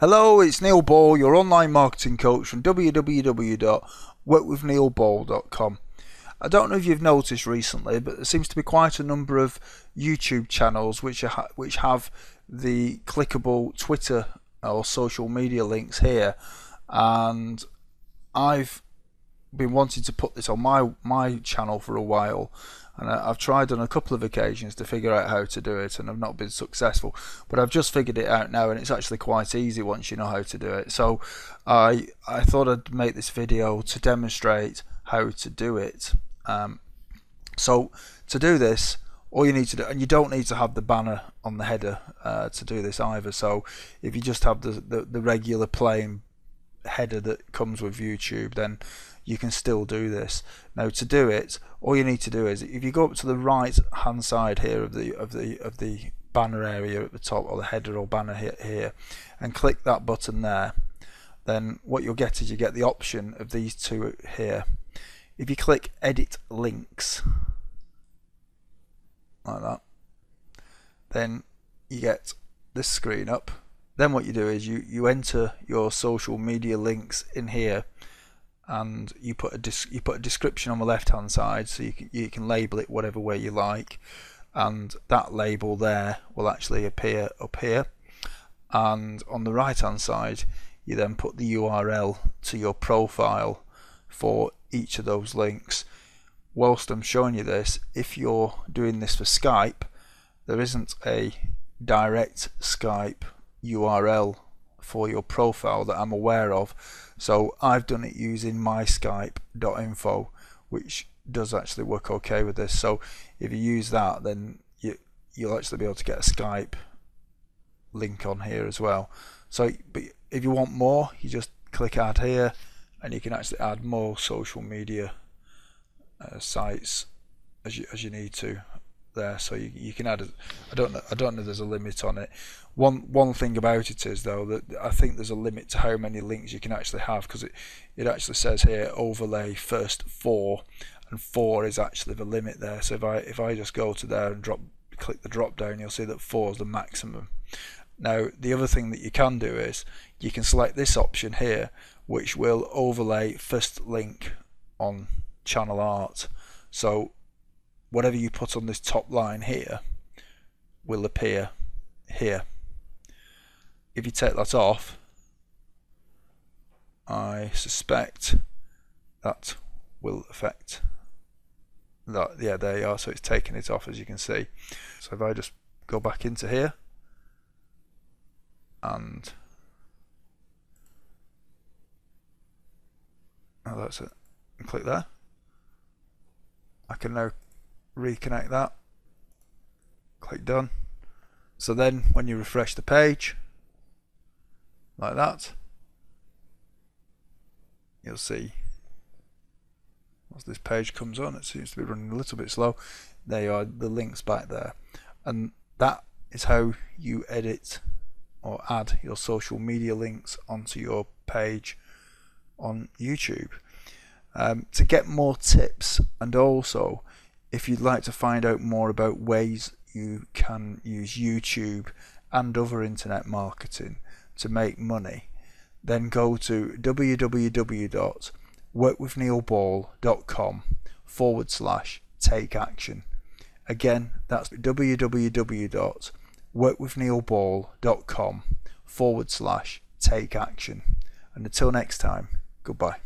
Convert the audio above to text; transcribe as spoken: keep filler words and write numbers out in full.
Hello, it's Neil Ball, your online marketing coach from w w w dot work with neil ball dot com. I don't know if you've noticed recently, but there seems to be quite a number of YouTube channels which are ha which have the clickable Twitter or social media links here, and I've been wanting to put this on my my channel for a while, and I, I've tried on a couple of occasions to figure out how to do it, and I've not been successful, but I've just figured it out now, and it's actually quite easy once you know how to do it. So I I thought I'd make this video to demonstrate how to do it. Um, so to do this, all you need to do, and you don't need to have the banner on the header uh, to do this either, so if you just have the, the, the regular plain header that comes with YouTube, then you can still do this. Now to do it, all you need to do is, if you go up to the right hand side here of the of the of the banner area at the top, or the header or banner here, here and click that button there, then what you'll get is you get the option of these two here. If you click edit links like that, then you get this screen up. Then what you do is you, you enter your social media links in here, and you put a dis you put a description on the left hand side, so you can, you can label it whatever way you like, and that label there will actually appear up here. And on the right hand side, you then put the U R L to your profile for each of those links. Whilst I'm showing you this, if you're doing this for Skype, there isn't a direct Skype U R L for your profile that I'm aware of, so I've done it using my skype dot info, which does actually work okay with this. So if you use that, then you, you'll actually be able to get a Skype link on here as well. So but if you want more, you just click add here, and you can actually add more social media uh, sites as you, as you need to there. So you, you can add a, I don't know I don't know if there's a limit on it. One one thing about it is, though, that I think there's a limit to how many links you can actually have, because it it actually says here overlay first four, and four is actually the limit there. So if I if I just go to there and drop click the drop down, you'll see that four is the maximum. Now the other thing that you can do is you can select this option here, which will overlay first link on channel art. So whatever you put on this top line here will appear here. If you take that off, I suspect that will affect that. Yeah, there you are. So it's taken it off, as you can see. So if I just go back into here and oh, that's it, and click there, I can now reconnect that, click done. So then when you refresh the page like that, you'll see once this page comes on, it seems to be running a little bit slow. There you are, the links back there, and that is how you edit or add your social media links onto your page on YouTube. Um, to get more tips, and also if you'd like to find out more about ways you can use YouTube and other internet marketing to make money, then go to w w w dot work with neil ball dot com forward slash take action. Again, that's w w w dot work with neil ball dot com forward slash take action. And until next time, goodbye.